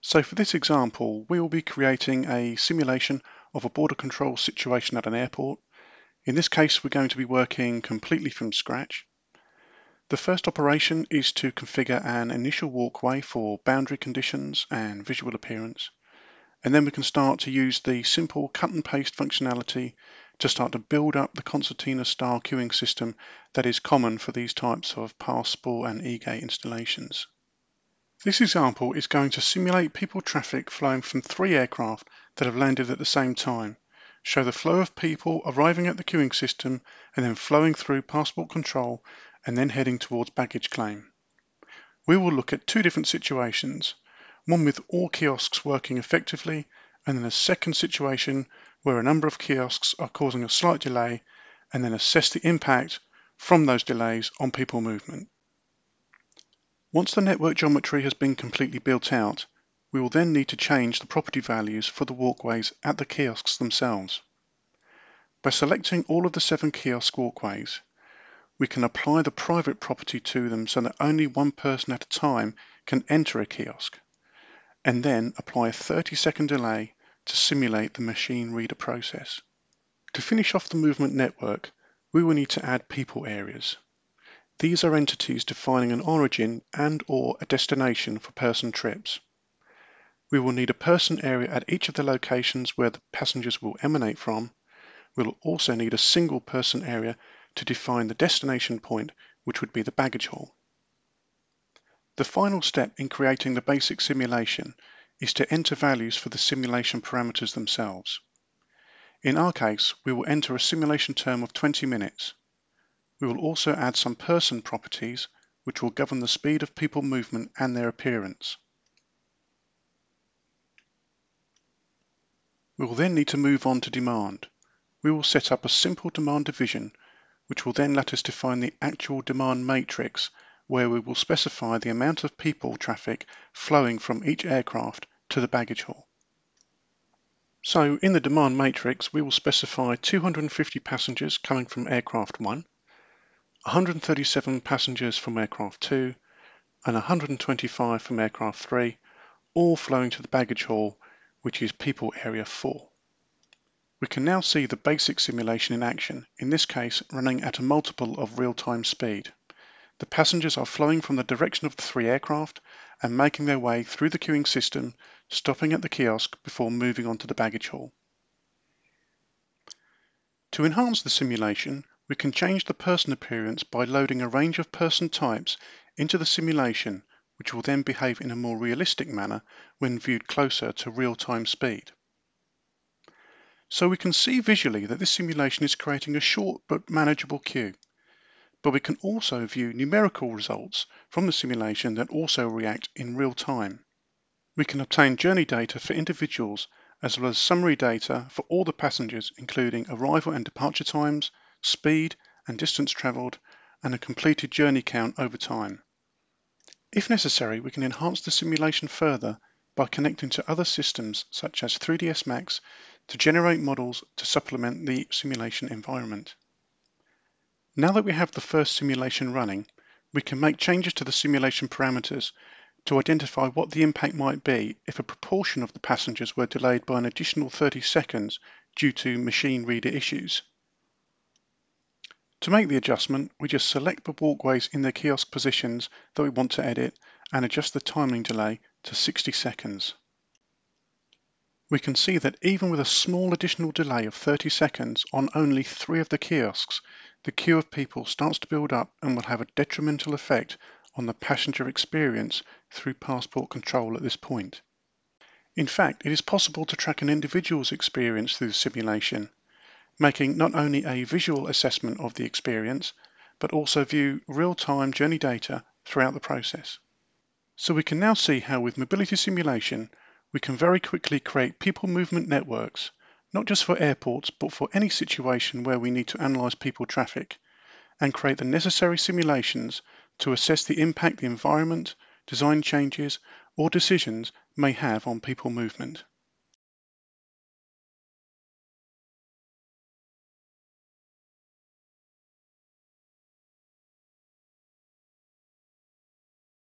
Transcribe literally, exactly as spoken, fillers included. So for this example, we will be creating a simulation of a border control situation at an airport. In this case, we're going to be working completely from scratch. The first operation is to configure an initial walkway for boundary conditions and visual appearance. And then we can start to use the simple cut and paste functionality to start to build up the concertina style queuing system that is common for these types of passport and e-gate installations. This example is going to simulate people traffic flowing from three aircraft that have landed at the same time, show the flow of people arriving at the queuing system and then flowing through passport control and then heading towards baggage claim. We will look at two different situations, one with all kiosks working effectively and then a second situation where a number of kiosks are causing a slight delay, and then assess the impact from those delays on people movement. Once the network geometry has been completely built out, we will then need to change the property values for the walkways at the kiosks themselves. By selecting all of the seven kiosk walkways, we can apply the private property to them so that only one person at a time can enter a kiosk, and then apply a thirty second delay to simulate the machine reader process. To finish off the movement network, we will need to add people areas. These are entities defining an origin and or a destination for person trips. We will need a person area at each of the locations where the passengers will emanate from. We'll also need a single person area to define the destination point, which would be the baggage hall. The final step in creating the basic simulation is to enter values for the simulation parameters themselves. In our case, we will enter a simulation term of twenty minutes. We will also add some person properties, which will govern the speed of people movement and their appearance. We will then need to move on to demand. We will set up a simple demand division, which will then let us define the actual demand matrix, where we will specify the amount of people traffic flowing from each aircraft to the baggage hall. So in the demand matrix, we will specify two hundred fifty passengers coming from aircraft one, one hundred thirty-seven passengers from aircraft two, and one hundred twenty-five from aircraft three, all flowing to the baggage hall, which is people area four. We can now see the basic simulation in action, in this case running at a multiple of real-time speed. The passengers are flowing from the direction of the three aircraft and making their way through the queuing system, stopping at the kiosk before moving on to the baggage hall. To enhance the simulation, we can change the person appearance by loading a range of person types into the simulation, which will then behave in a more realistic manner when viewed closer to real-time speed. So we can see visually that this simulation is creating a short but manageable queue. But we can also view numerical results from the simulation that also react in real time. We can obtain journey data for individuals as well as summary data for all the passengers, including arrival and departure times, speed and distance travelled, and a completed journey count over time. If necessary, we can enhance the simulation further by connecting to other systems such as three D S Max to generate models to supplement the simulation environment. Now that we have the first simulation running, we can make changes to the simulation parameters to identify what the impact might be if a proportion of the passengers were delayed by an additional thirty seconds due to machine reader issues. To make the adjustment, we just select the walkways in their kiosk positions that we want to edit and adjust the timing delay to sixty seconds. We can see that even with a small additional delay of thirty seconds on only three of the kiosks, the queue of people starts to build up and will have a detrimental effect on the passenger experience through passport control at this point. In fact, it is possible to track an individual's experience through the simulation, making not only a visual assessment of the experience, but also view real-time journey data throughout the process. So we can now see how with mobility simulation, we can very quickly create people movement networks, not just for airports, but for any situation where we need to analyse people traffic, and create the necessary simulations to assess the impact the environment, design changes, or decisions may have on people movement.